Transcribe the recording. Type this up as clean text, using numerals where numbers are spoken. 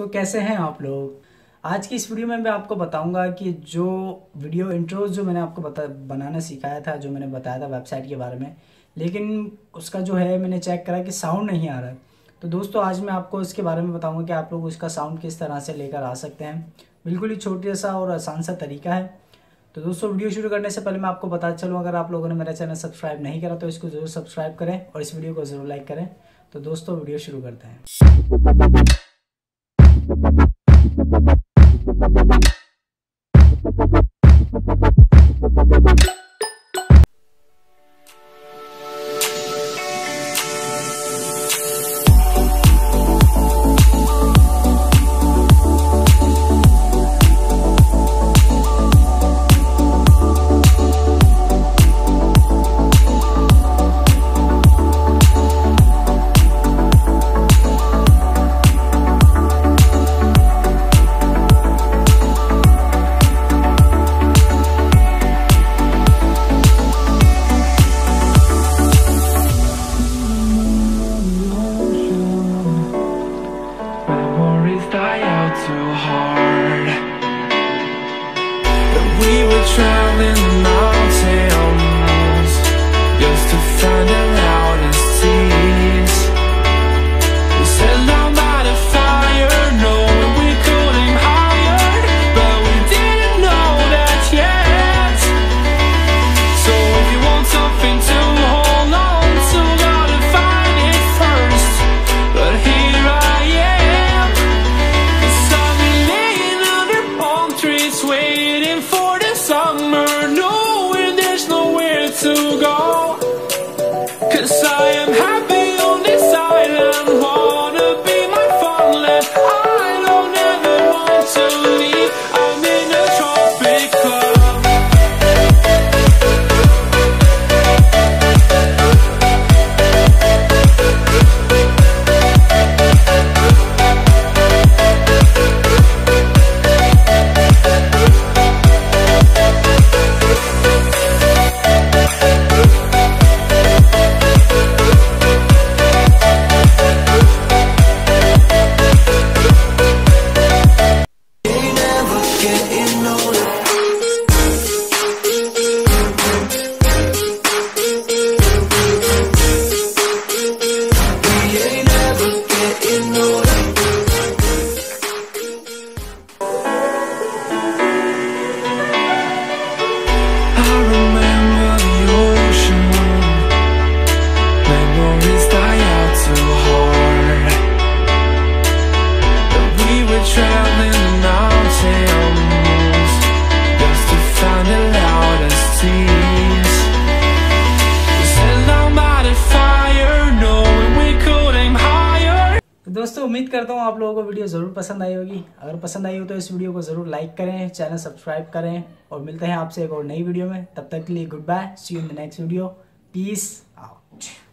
तो कैसे हैं आप लोग। आज की इस वीडियो में मैं आपको बताऊंगा कि जो वीडियो इंट्रोज जो मैंने आपको बनाना सिखाया था, जो मैंने बताया था वेबसाइट के बारे में, लेकिन उसका जो है मैंने चेक करा कि साउंड नहीं आ रहा है। तो दोस्तों आज मैं आपको इसके बारे में बताऊँगा कि आप लोग उसका साउंड किस तरह से लेकर आ सकते हैं। बिल्कुल ही छोटा सा और आसान सा तरीका है। तो दोस्तों वीडियो शुरू करने से पहले मैं आपको बता चलूँ, अगर आप लोगों ने मेरा चैनल सब्सक्राइब नहीं करा तो इसको ज़रूर सब्सक्राइब करें और इस वीडियो को ज़रूर लाइक करें। तो दोस्तों वीडियो शुरू करते हैं। दोस्तों उम्मीद करता हूँ आप लोगों को वीडियो ज़रूर पसंद आई होगी। अगर पसंद आई हो तो इस वीडियो को ज़रूर लाइक करें, चैनल सब्सक्राइब करें और मिलते हैं आपसे एक और नई वीडियो में। तब तक के लिए good bye, see you in the next video, peace out.